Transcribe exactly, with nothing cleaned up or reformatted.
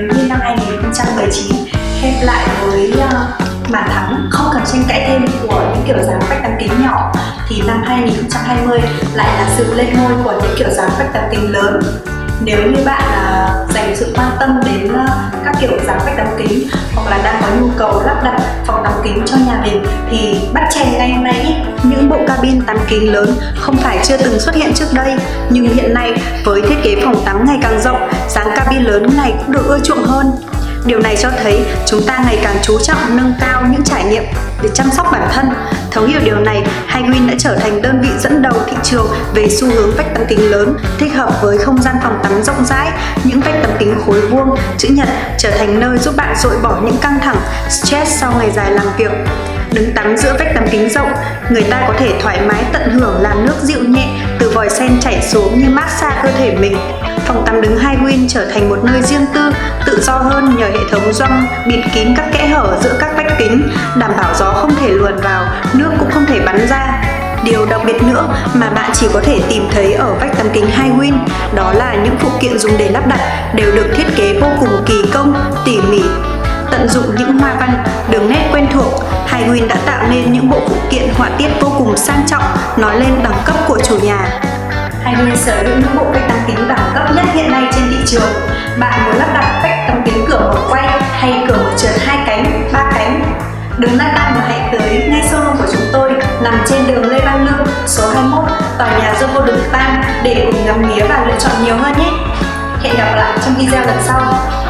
nếu như năm hai nghìn không trăm mười chín khép lại với bàn thắng không cần tranh cãi thêm của những kiểu dáng vách tán kính nhỏ, thì năm hai nghìn không trăm hai mươi lại là sự lên ngôi của những kiểu dáng vách tán kính lớn. Nếu như bạn uh, dành sự quan tâm đến uh, các kiểu dáng vách đóng kính hoặc là đang có nhu cầu lắp đặt phòng đóng kính cho nhà mình thì bắt chèn ngay hôm nay. Những bộ cabin tắm kính lớn không phải chưa từng xuất hiện trước đây, nhưng hiện nay với thiết kế phòng tắm ngày càng rộng, dáng cabin lớn này cũng được ưa chuộng hơn. Điều này cho thấy chúng ta ngày càng chú trọng nâng cao những trải nghiệm để chăm sóc bản thân. Thấu hiểu điều này, Hiwin đã trở thành đơn vị dẫn đầu thị trường về xu hướng vách tắm kính lớn, thích hợp với không gian phòng tắm rộng rãi. Những vách tắm kính khối vuông, chữ nhật trở thành nơi giúp bạn dội bỏ những căng thẳng, stress sau ngày dài làm việc. Đứng tắm giữa vách tắm kính rộng, người ta có thể thoải mái tận hưởng làn nước dịu nhẹ từ vòi sen chảy xuống như massage cơ thể mình. Phòng tắm đứng Hiwin trở thành một nơi riêng tư, tự do hơn nhờ hệ thống gioăng bịt kín các kẽ hở giữa các vách kính, đảm bảo gió không thể luồn vào, nước cũng không thể bắn ra. Điều đặc biệt nữa mà bạn chỉ có thể tìm thấy ở vách tắm kính Hiwin đó là những phụ kiện dùng để lắp đặt đều được thiết kế vô cùng kỳ công, tỉ mỉ. Tận dụng những hoa văn, đường nét quen thuộc, Hiwin đã tạo nên những bộ phụ kiện họa tiết vô cùng sang trọng, nói lên đẳng cấp của chủ nhà. Hiwin sở hữu những bộ vách tắm kính đẳng cấp nhất hiện nay trên thị trường. Bạn muốn lắp đặt vách tắm kính cửa mở quay hay cửa mở trượt hai cánh, ba cánh? Đừng lăn tăn mà hãy tới ngay showroom của chúng tôi nằm trên đường Lê Văn Lương, số hai mươi mốt, tòa nhà The Golden Palm để cùng ngắm nghía và lựa chọn nhiều hơn nhé. Hẹn gặp lại trong video lần sau.